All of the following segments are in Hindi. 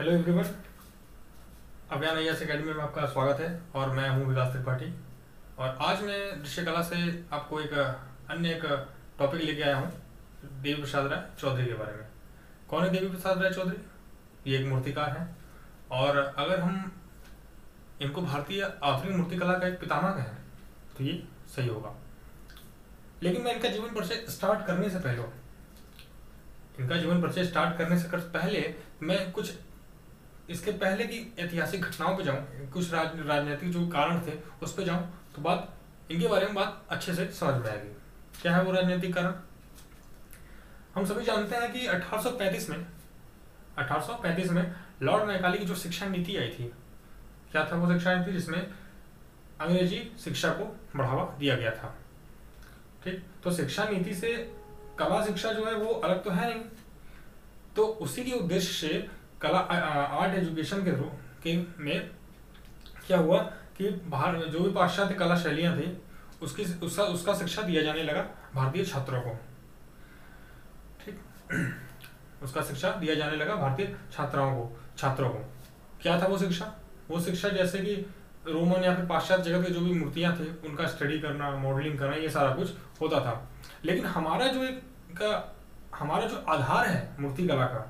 हेलो एवरीवन, अभियान अय्यास अकेडमी में आपका स्वागत है और मैं हूं विकास त्रिपाठी। और आज मैं दृश्य कला से आपको एक अन्य टॉपिक लेके आया हूं, देवी प्रसाद राय चौधरी के बारे में। कौन है देवी प्रसाद राय चौधरी? ये एक मूर्तिकार हैं और अगर हम इनको भारतीय आधुनिक मूर्तिकला का एक पितामह कहें तो ये सही होगा। लेकिन मैं इनका जीवन परिचय स्टार्ट करने से पहले मैं कुछ इसके पहले की ऐतिहासिक घटनाओं पे जाऊं, कुछ राजनीतिक जो कारण थे उस पे जाऊं तो बात इनके बारे में बात अच्छे से समझ में आएगी। क्या है वो राजनीतिक कारण? हम सभी जानते हैं कि 1835 में लॉर्ड मैकाले की जो शिक्षा नीति आई थी, क्या था वो शिक्षा नीति? जिसमें अंग्रेजी शिक्षा को बढ़ावा दिया गया था। ठीक, तो शिक्षा नीति से कला शिक्षा जो है वो अलग तो है नहीं, तो उसी के उद्देश्य से कला आर्ट एजुकेशन के थ्रू में क्या हुआ कि भारत जो भी पाश्चात्य कला शैलियाँ थी उसका शिक्षा दिया जाने लगा भारतीय छात्रों को। ठीक, उसका शिक्षा दिया जाने लगा भारतीय छात्रों को। क्या था वो शिक्षा? वो शिक्षा जैसे कि रोमन या फिर पाश्चात्य जगत के जो भी मूर्तियाँ थी उनका स्टडी करना, मॉडलिंग करना, ये सारा कुछ होता था। लेकिन हमारा जो आधार है मूर्ति कला का,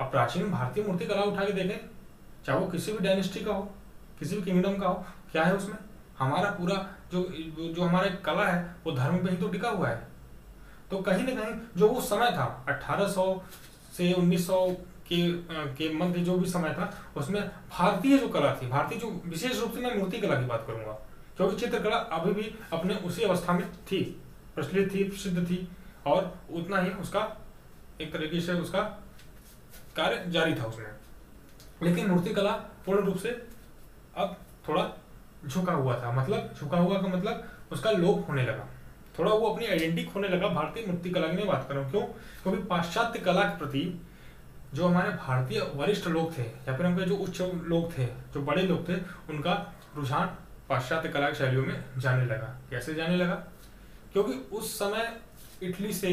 आप प्राचीन भारतीय मूर्ति कला उठा के देखें, चाहे वो किसी भी डायनेस्टी का हो, किसी भी किंगडम का हो, क्या है उसमें? हमारा पूरा जो हमारा कला है वो धर्म पे ही तो टिका हुआ है। तो कहीं ना कहीं जो वो समय था 1800 से 1900 के मध्य जो भी समय था उसमें भारतीय जो कला थी, भारतीय जो विशेष रूप से मैं मूर्ति कला की बात करूंगा, क्योंकि चित्रकला अभी भी अपने उसी अवस्था में थी, प्रचलित थी, प्रसिद्ध थी और उतना ही उसका एक तरीके से उसका कार्य जारी था उसमें। लेकिन मूर्तिकला पूर्ण रूप से अब थोड़ा झुका हुआ था, मतलब झुका हुआ का मतलब उसका लोप होने लगा, थोड़ा वो अपनी आइडेंटिटी खोने लगा। भारतीय मूर्तिकला की मैं बात कर रहा हूँ, क्यों? क्योंकि पाश्चात्य कला के प्रति जो हमारे भारतीय वरिष्ठ लोग थे या फिर उनके जो उच्च लोग थे, जो बड़े लोग थे, उनका रुझान पाश्चात्य कला की शैलियों में जाने लगा। कैसे जाने लगा? क्योंकि उस समय इटली से,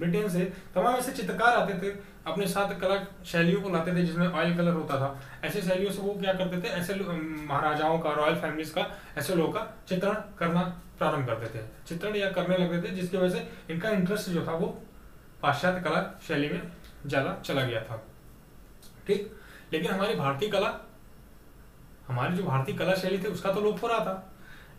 ब्रिटेन से तमाम ऐसे चित्रकार आते थे, अपने साथ कला शैलियों को लाते थे जिसमें ऑयल कलर होता था। ऐसे शैलियों से वो क्या करते थे, ऐसे महाराजाओं का, रॉयल फैमिलीज का, ऐसे लोगों का चित्रण करना प्रारंभ करते थे, चित्रण या करने लगते थे, जिसकी वजह से इनका इंटरेस्ट जो था वो पाश्चात्य कला शैली में ज़्यादा चला गया था। ठीक, लेकिन हमारी भारतीय कला, हमारी जो भारतीय कला शैली थी उसका तो लोप हो रहा था।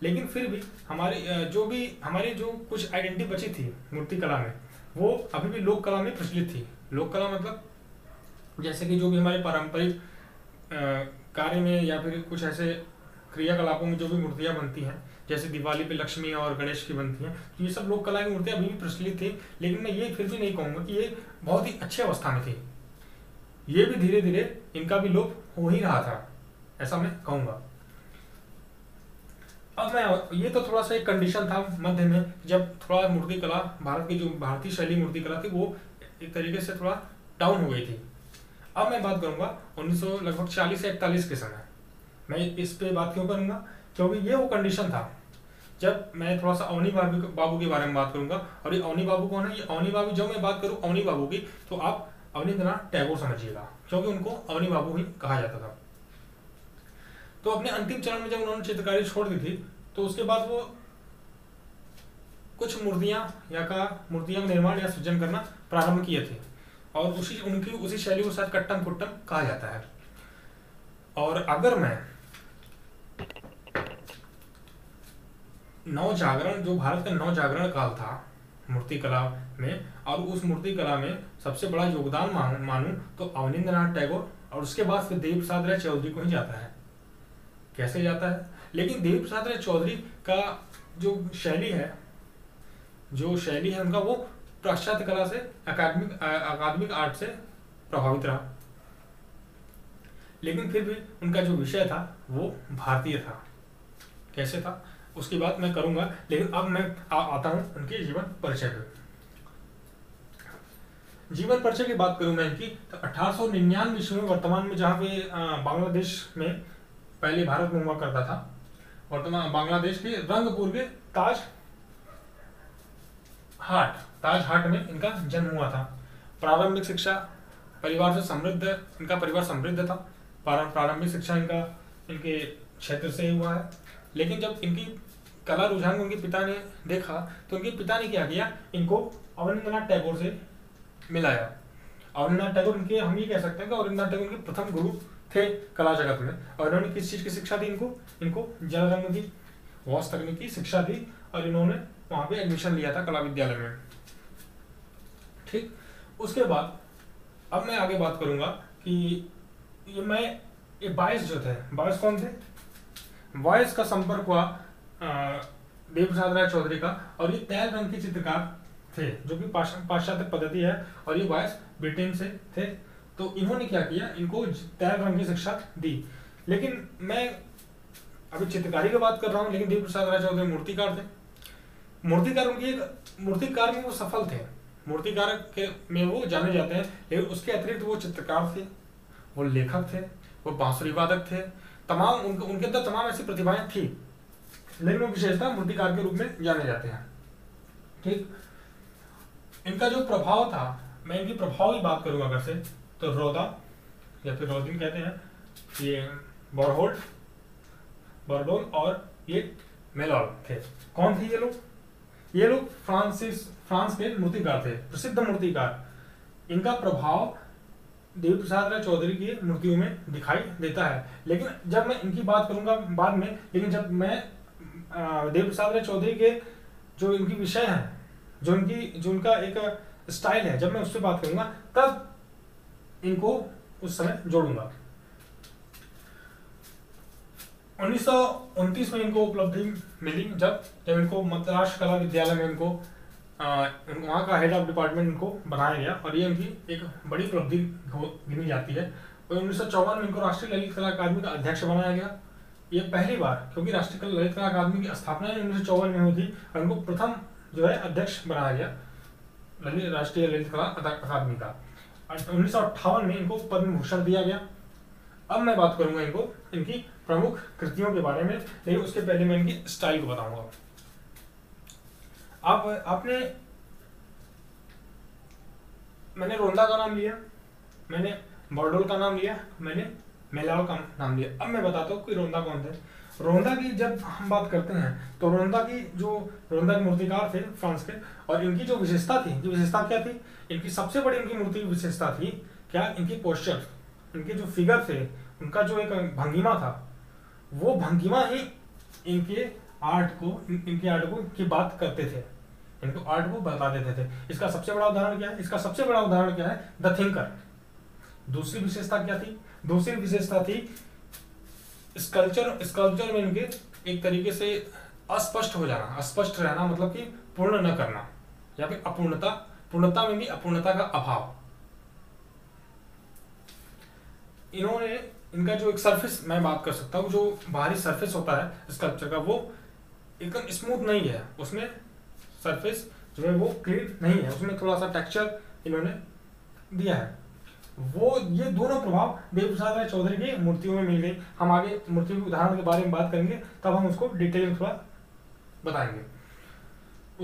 लेकिन फिर भी हमारी जो कुछ आइडेंटिटी बची थी मूर्ति कला में, वो अभी भी लोक कला में प्रचलित थी। लोक कला मतलब जैसे कि जो भी हमारे पारंपरिक कार्य में या फिर कुछ ऐसे क्रियाकलापों में जो भी मूर्तियां बनती हैं, जैसे दिवाली पे लक्ष्मी और गणेश की बनती हैं, तो ये सब लोक कला की मूर्तियां अभी भी प्रचलित थी। लेकिन मैं ये फिर भी नहीं कहूँगा कि ये बहुत ही अच्छी अवस्था में थी, ये भी धीरे धीरे इनका भी लोप हो ही रहा था, ऐसा मैं कहूँगा। अब मैं ये तो थोड़ा सा एक कंडीशन था मध्य में, जब थोड़ा मूर्ति कला, भारत की जो भारतीय शैली मूर्ति कला थी वो एक तरीके से थोड़ा डाउन हो गई थी। अब मैं बात करूंगा 1940 से 41 के समय, मैं इस पे बात क्यों करूंगा? क्योंकि ये वो कंडीशन था जब मैं थोड़ा सा अवनी बाबू के बारे में बात करूंगा। और ये अवनी बाबू कौन है? ये अवनी बाबू, जब मैं बात करूँ अवनी बाबू की तो आप अवनींद्रनाथ टैगोर समझिएगा, क्योंकि उनको अवनी बाबू ही कहा जाता था। तो अपने अंतिम चरण में जब उन्होंने चित्रकारी छोड़ दी थी तो उसके बाद वो कुछ मूर्तियां का निर्माण या सृजन करना प्रारंभ किए थे और उसी शैली के साथ कट्टम कुट्टम कहा जाता है। और अगर मैं नवजागरण, जो भारत का नवजागरण काल था मूर्ति कला में, और उस मूर्ति कला में सबसे बड़ा योगदान मानूं तो अवनींद्रनाथ टैगोर और उसके बाद फिर देवी प्रसाद राय चौधरी को ही जाता है। कैसे जाता है? लेकिन देवी प्रसाद राय चौधरी का जो शैली है उनका, वो पाश्चात्य कला से, अकादमिक आर्ट से प्रभावित रहा। लेकिन फिर भी उनका जो विषय था वो भारतीय था। कैसे था उसकी बात मैं करूंगा, लेकिन अब मैं आता हूं उनके जीवन परिचय पे। जीवन परिचय की बात करूं मैं इनकी तो 1899 ईस्वी में, वर्तमान में जहाँ पे बांग्लादेश में, पहले भारत में हुआ करता था, वर्तमान बांग्लादेश के रंगपुर के ताज हाट में इनका जन्म हुआ था। प्रारंभिक शिक्षा परिवार से समृद्ध, इनका परिवार समृद्ध था। प्रारंभिक शिक्षा इनका इनके क्षेत्र से ही हुआ है। लेकिन जब इनकी कला रुझान उनके पिता ने देखा तो उनके पिता ने क्या किया, इनको अवनींद्रनाथ टैगोर से मिलाया। अवनींद्रनाथ टैगोर इनके, हम ये कह सकते हैं कि अवनींद्रनाथ टैगोर के प्रथम गुरु थे कला जगत में। और इन्होंने किस चीज़ की शिक्षा दी, इनको इनको जल रंग की वॉश तकनीक की शिक्षा दी और इन्होंने वहाँ पे एडमिशन लिया था कला विद्यालय में। ठीक, उसके बाद अब मैं आगे बात करूँगा कि ये बायस जो थे, बायस कौन थे, बायस का संपर्क हुआ देवी प्रसाद राय चौधरी का। और ये तैल रंग के चित्रकार थे जो कि पाश्चात्य पद्धति है और ये बायस ब्रिटेन से थे। तो इन्होंने क्या किया, इनको तैल रंग की शिक्षा दी। लेकिन मैं अभी चित्रकारी की बात कर रहा हूँ, लेकिन देवी प्रसाद राय चौधरी मूर्तिकार थे। मूर्तिकार उनकी एक मूर्तिकार में वो सफल थे, मूर्तिकार के में वो जाने जाते हैं। लेकिन उसके अतिरिक्त वो चित्रकार थे, वो लेखक थे, वो बांसुरी वादक थे, तमाम उनके अंदर तमाम ऐसी प्रतिभाएं थी। लेकिन वो विशेषता मूर्तिकार के रूप में जाने जाते हैं। ठीक, इनका जो प्रभाव था, मैं इनकी प्रभाव की बात करूंगा अगर से, तो रोदा या फिर रोदिन कहते हैं, ये बॉर्डेल और ये मेलॉल थे। कौन थे ये लोग? ये लोग फ्रांस के मूर्तिकार थे, प्रसिद्ध मूर्तिकार। इनका प्रभाव देवी प्रसाद राय चौधरी की मूर्तियों में दिखाई देता है। लेकिन जब मैं इनकी बात करूंगा बाद में, लेकिन जब मैं देवी प्रसाद राय चौधरी के जो इनकी विषय हैं, जो उनका एक स्टाइल है, जब मैं उससे बात करूंगा तब इनको उस समय जोड़ूंगा। 1929 में इनको उपलब्धि मिली जब इनको मद्रास कला विद्यालय में इनको वहाँ का हेड ऑफ डिपार्टमेंट इनको बनाया गया और ये इनकी एक बड़ी उपलब्धि गिनी जाती है। और 1954 में इनको राष्ट्रीय ललित कला अकादमी का अध्यक्ष बनाया गया। ये पहली बार, क्योंकि राष्ट्रीय ललित कला अकादमी की स्थापना 1954 में हुई थी और इनको प्रथम जो है अध्यक्ष बनाया गया राष्ट्रीय ललित कला अकादमी का। 1958 में इनको पद्म भूषण दिया गया। अब मैं बात करूँगा इनकी प्रमुख कृतियों के बारे में, लेकिन उसके पहले मैं इनकी स्टाइल को बताऊँगा। मैंने रोंडा का नाम लिया, मैंने बॉर्डेल का नाम लिया, मैंने मेलाव का नाम लिया। अब मैं बताता हूँ कि रोंडा कौन थे। रोंडा की जब हम बात करते हैं तो रोंडा के मूर्तिकार थे फ्रांस के। और इनकी जो विशेषता थी, क्या थी, इनकी सबसे बड़ी इनकी मूर्ति की विशेषता थी क्या, इनकी पोस्चर, इनके जो फिगर थे, उनका जो एक भंगिमा था, वो भंगिमा ही इनके आर्ट को की बात करते थे, इनको आर्ट को बता देते थे। इसका सबसे बड़ा उदाहरण क्या है, द थिंकर। दूसरी विशेषता क्या थी, स्कल्पचर में इनके एक तरीके से अस्पष्ट हो जाना, अस्पष्ट रहना, मतलब कि पूर्ण न करना या फिर अपूर्णता, पूर्णता में भी अपूर्णता का अभाव। इनका जो एक सरफेस, मैं बात कर सकता हूँ, जो बाहरी सरफेस होता है स्कल्पचर का, वो एकदम स्मूथ नहीं है, उसमें सरफेस जो है वो क्लीन नहीं है, उसमें थोड़ा सा टेक्सचर इन्होंने दिया है। ये दोनों प्रभाव देवी प्रसाद राय चौधरी की मूर्तियों में मिल गई। हम आगे मूर्तियों के उदाहरण के बारे में बात करेंगे, तब हम उसको डिटेल में थोड़ा बताएंगे।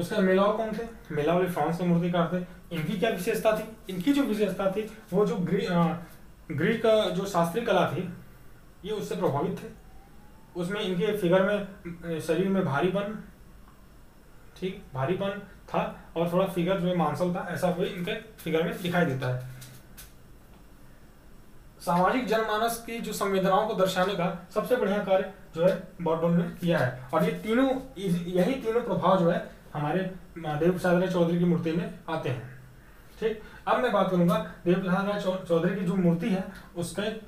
उसका मेलाव कौन थे? मेलाव फ्रांस के मूर्तिकार थे। इनकी क्या विशेषता थी? इनकी जो विशेषता थी वो जो ग्रीक जो शास्त्रीय कला थी, ये उससे प्रभावित थे। उसमें इनके फिगर में, शरीर में भारीपन, ठीक, भारीपन था और थोड़ा फिगर जो मांसल था, ऐसा भी इनके फिगर में दिखाई देता है। सामाजिक जनमानस की जो संवेदनाओं को दर्शाने का सबसे बढ़िया कार्य जो है बॉर्डेल ने किया है। और यही तीनों प्रभाव जो है हमारे देवी प्रसाद राय चौधरी की मूर्ति में आते हैं। ठीक, अब मैं बात करूंगा देवी प्रसाद राय चौधरी की जो मूर्ति है उसमें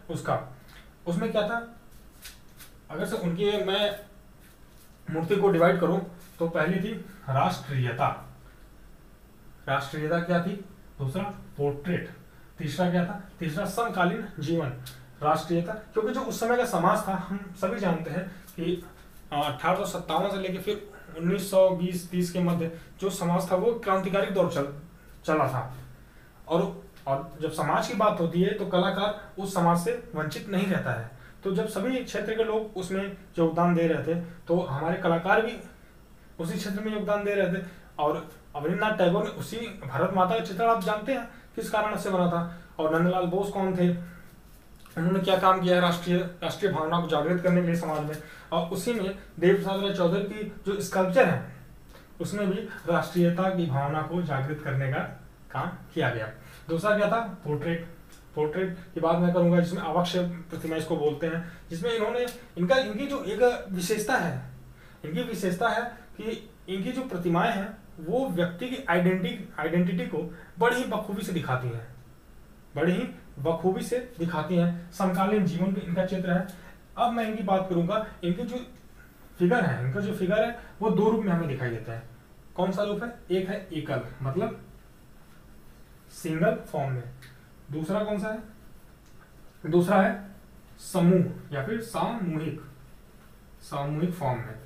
क्या था। अगर से उनकी मैं मूर्ति को डिवाइड करूं तो पहली थी राष्ट्रीयता, क्या थी, दूसरा पोर्ट्रेट, तीसरा क्या था, तीसरा समकालीन जीवन। राष्ट्रीयता, क्योंकि जो उस समय का समाज था, हम सभी जानते हैं कि 1857 से लेकर फिर 1920-30 के मध्य जो समाज था वो क्रांतिकारी दौर चला था। और जब समाज की बात होती है तो कलाकार उस समाज से वंचित नहीं रहता है। तो जब सभी क्षेत्र के लोग उसमें योगदान दे रहे थे तो हमारे कलाकार भी उसी क्षेत्र में योगदान दे रहे थे। और अवनींद्रनाथ टैगोर ने उसी भारत माता का चित्रण, आप जानते हैं किस कारण से बना था, और नंदलाल बोस कौन थे, उन्होंने क्या काम किया है राष्ट्रीय भावना को जागृत करने के लिए समाज में। और उसी में देवी प्रसाद राय चौधरी की जो स्कल्पचर है उसमें भी राष्ट्रीयता की भावना को जागृत करने का काम किया गया। दूसरा क्या था, पोर्ट्रेट। पोर्ट्रेट की बात मैं करूंगा जिसमें अवक्ष प्रतिमा इसको बोलते हैं, जिसमें इन्होंने इनकी जो एक विशेषता है, इनकी विशेषता है कि इनकी जो प्रतिमाएं हैं वो व्यक्ति की आइडेंटिटी को बड़ी ही बखूबी से दिखाती हैं, बड़ी ही बखूबी से दिखाती हैं। समकालीन जीवन पर इनका चित्र है। अब मैं इनकी बात करूंगा, इनकी जो फिगर है, इनका जो फिगर है वो दो रूप में हमें दिखाई देता है। कौन सा रूप है, एक है एकल मतलब सिंगल फॉर्म में, दूसरा कौन सा है, दूसरा है समूह या फिर सामूहिक फॉर्म में।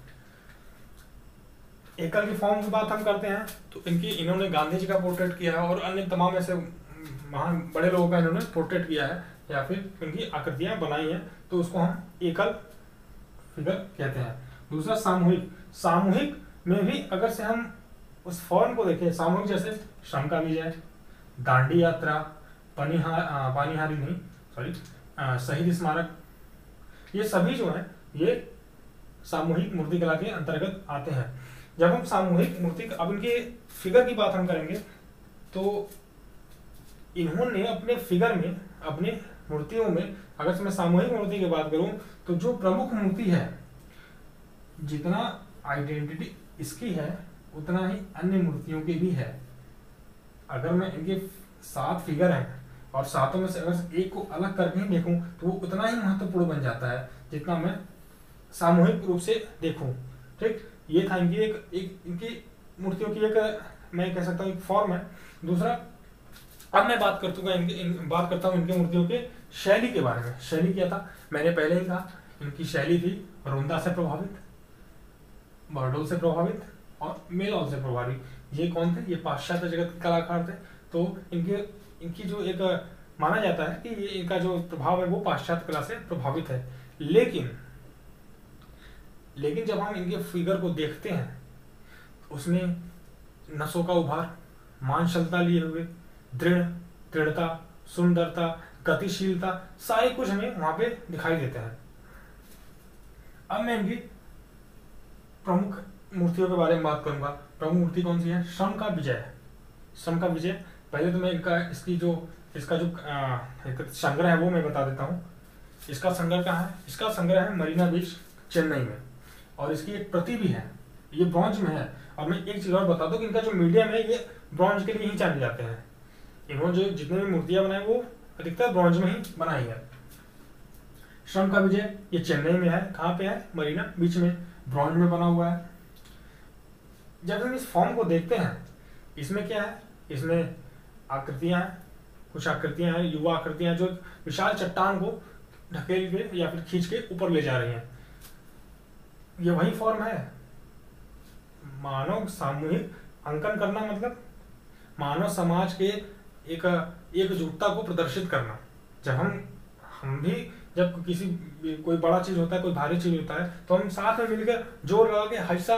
एकल की फॉर्म की बात हम करते हैं तो इन्होंने गांधी जी का पोर्ट्रेट किया है और अन्य तमाम ऐसे महान बड़े लोगों का इन्होंने पोर्ट्रेट किया है या फिर इनकी आकृतियां बनाई हैं, तो उसको हम एकल फिगर कहते हैं। दूसरा सामूहिक, सामूहिक में भी अगर से हम उस फॉर्म को देखें, सामूहिक जैसे श्रम का विजय, दांडी यात्रा, शहीद स्मारक, ये सभी जो हैं ये सामूहिक मूर्तिकला के अंतर्गत आते हैं। जब हम सामूहिक मूर्ति, अब इनके फिगर की बात हम करेंगे तो इन्होंने अपने फिगर में, अपने मूर्तियों में, अगर मैं सामूहिक मूर्ति की बात करूं तो जो प्रमुख मूर्ति है, जितना आइडेंटिटी इसकी है उतना ही अन्य मूर्तियों की भी है। अगर मैं इनके 7 फिगर हैं और 7 में से अगर एक को अलग करके ही देखूं तो वो उतना ही महत्वपूर्ण बन जाता है जितना मैं सामूहिक रूप से देखूं। ठीक, ये था इनकी इनकी मूर्तियों की एक, मैं कह सकता हूँ एक फॉर्म है। दूसरा, अब मैं बात करता हूँ इनके मूर्तियों के शैली के बारे में। शैली क्या था, मैंने पहले ही कहा इनकी शैली थी रोंडा से प्रभावित, बॉर्डेल से प्रभावित और मेला से प्रभावित। ये कौन थे, ये पाश्चात्य जगत के कलाकार थे। तो इनकी जो एक माना जाता है कि ये इनका जो प्रभाव है वो पाश्चात्य कला से प्रभावित है। लेकिन जब हम इनके फिगर को देखते हैं उसमें नसों का उभार, मांसलता लिए हुए, दृढ़ता, सुंदरता, गतिशीलता, सारे कुछ हमें वहां पे दिखाई देते हैं। अब मैं इनकी प्रमुख मूर्तियों के बारे में बात करूंगा। प्रमुख मूर्ति कौन सी है, श्रम का विजय। श्रम का विजय, पहले तो मैं इसका जो संग्रह है वो मैं बता देता हूँ। इसका संग्रह कहाँ है, इसका संग्रह है मरीना बीच चेन्नई में और इसकी एक प्रति भी है, ये ब्रॉन्ज में है। और मैं एक चीज और बता दूं कि इनका जो मीडियम है ये ब्रॉन्ज के लिए ही जाने जाते हैं। इन्होंने जो जितने भी मूर्तियां बनाई वो अधिकतर ब्रॉन्ज में ही बनाई है। श्रम का विजय ये चेन्नई में है, कहाँ पे है, मरीना बीच में, ब्रॉन्ज में बना हुआ है। जब हम इस फॉर्म को देखते हैं इसमें क्या है, इसमें आकृतियां हैं, कुछ आकृतियां हैं, युवा आकृतियां जो विशाल चट्टान को ढकेल के या फिर खींच के ऊपर ले जा रही हैं। ये वही फॉर्म है, मानव सामूहिक अंकन करना मतलब मानव समाज के एकजुटता को प्रदर्शित करना। जब जब कोई बड़ा चीज होता है, कोई भारी चीज होता है तो हम साथ में मिलकर जोर लगा के हिस्सा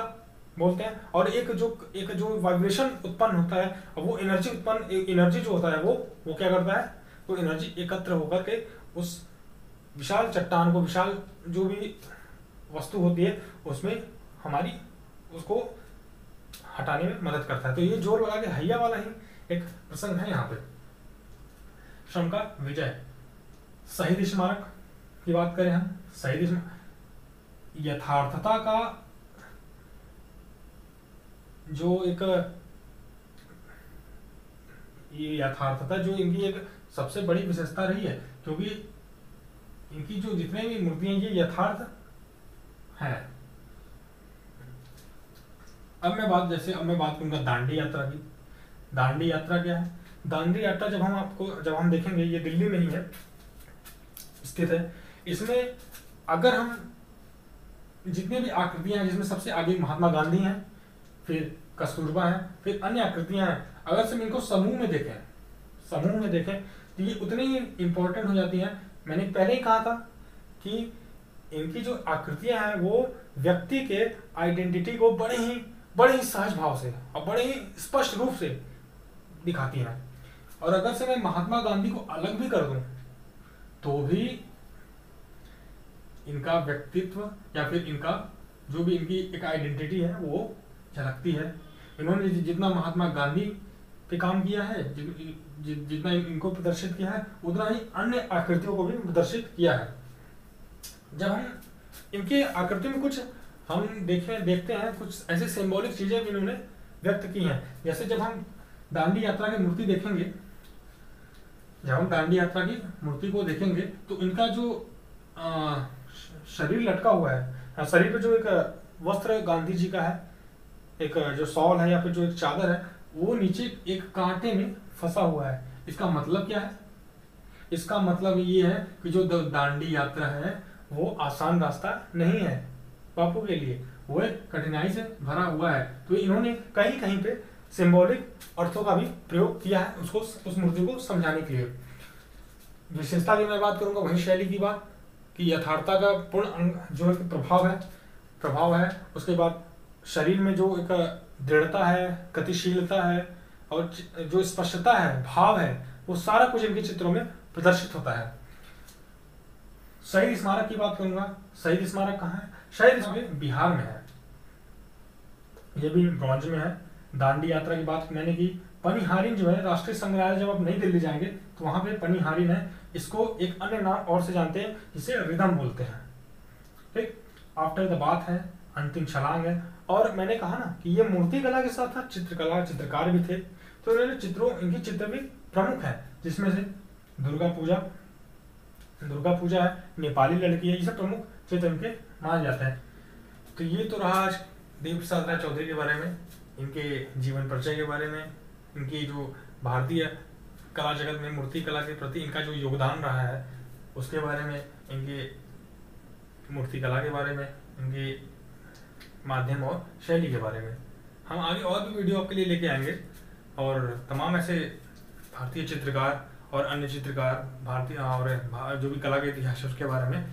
बोलते हैं और एक जो वाइब्रेशन उत्पन्न होता है और वो एनर्जी जो होता है वो क्या करता है, वो एनर्जी एकत्र होकर के उस विशाल चट्टान को, विशाल जो भी वस्तु होती है उसमें हमारी उसको हटाने में मदद करता है। तो ये जोर लगा के हैया वाला ही एक प्रसंग है यहाँ पे, श्रम का विजय। शहीद स्मारक की बात करें हम, शहीद स्मारक यथार्थता का जो एक, ये यथार्थता जो इनकी एक सबसे बड़ी विशेषता रही है, क्योंकि इनकी जो जितने भी मूर्तियां ये यथार्थ है। अब मैं बात करूंगा दांडी यात्रा की। दांडी यात्रा क्या है, दांडी यात्रा जब हम देखेंगे, ये दिल्ली में ही है स्थित है। इसमें अगर हम जितने भी आकृतियां हैं, जिसमें सबसे आगे महात्मा गांधी हैं, फिर कस्तूरबा हैं, फिर अन्य आकृतियां हैं, अगर हम इनको समूह में देखें तो ये उतनी ही इम्पोर्टेंट हो जाती हैं। मैंने पहले ही कहा था कि इनकी जो आकृतियां हैं वो व्यक्ति के आइडेंटिटी को बड़े ही सहज भाव से और बड़े ही स्पष्ट रूप से दिखाती हैं। और अगर से मैं महात्मा गांधी को अलग भी कर दूं तो भी इनका व्यक्तित्व या फिर इनका जो भी इनकी एक आइडेंटिटी है वो झलकती है। इन्होंने जितना महात्मा गांधी पे काम किया है, जितना इनको प्रदर्शित किया है, उतना ही अन्य आकृतियों को भी प्रदर्शित किया है। जब हम इनकी आकृतियों में कुछ हम देखते हैं कुछ ऐसे सिंबॉलिक चीजें भी इन्होंने व्यक्त की हैं। जैसे जब हम दांडी यात्रा की मूर्ति देखेंगे, जब हम दांडी यात्रा की मूर्ति को देखेंगे तो इनका जो शरीर लटका हुआ है, शरीर पे जो एक वस्त्र गांधी जी का है, एक जो शॉल है या फिर जो एक चादर है, वो नीचे एक कांटे में फंसा हुआ है। इसका मतलब क्या है? इसका मतलब ये है कि जो दांडी यात्रा है वो आसान रास्ता नहीं है बापू के लिए, वो एक कठिनाई से भरा हुआ है। तो इन्होंने कहीं कहीं पे सिंबॉलिक अर्थों का भी प्रयोग किया है उसको, उस मूर्ति को समझाने के लिए। विशेषता की मैं बात करूंगा, वही शैली की बात कि यथार्थता का पूर्ण जो एक प्रभाव है, उसके बाद शरीर में जो एक दृढ़ता है, गतिशीलता है और जो स्पष्टता है, भाव है, वो सारा कुछ इनके चित्रों में प्रदर्शित होता है। शहीद स्मारक की बात करूंगा। शहीद स्मारक कहाँ है? शहीद स्मारक बिहार में है, ये भी ब्रॉन्ज में है। दांडी यात्रा की बात मैंने की। पनिहारीन जो है, राष्ट्रीय संग्रहालय जब आप नई दिल्ली जाएंगे तो वहां पे पनिहारीन है। इसको एक अन्य नाम और से जानते हैं, जिसे रिदम बोलते हैं। ठीक, आफ्टर द बाथ है, अंतिम छलांग है। और मैंने कहा ना कि ये मूर्ति कला के साथ साथ चित्रकला, चित्रकार भी थे, तो उन्होंने इनके चित्र भी प्रमुख है, जिसमें से दुर्गा पूजा है, नेपाली लड़की है, ये सब प्रमुख चित्र इनके माने जाते हैं। तो ये तो रहा आज देवी प्रसाद राय चौधरी के बारे में, इनके जीवन परिचय के बारे में, इनकी जो भारतीय कला जगत में मूर्ति कला के प्रति इनका जो योगदान रहा है उसके बारे में, इनके मूर्ति कला के बारे में, इनके माध्यम और शैली के बारे में। हम आगे और भी वीडियो आपके लिए लेके आएंगे और तमाम ऐसे भारतीय चित्रकार और अन्य चित्रकार, भारतीय और जो भी कला के इतिहास उसके बारे में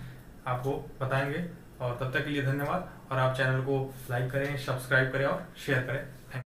आपको बताएंगे। और तब तक के लिए धन्यवाद। और आप चैनल को लाइक करें, सब्सक्राइब करें और शेयर करें। Thank you.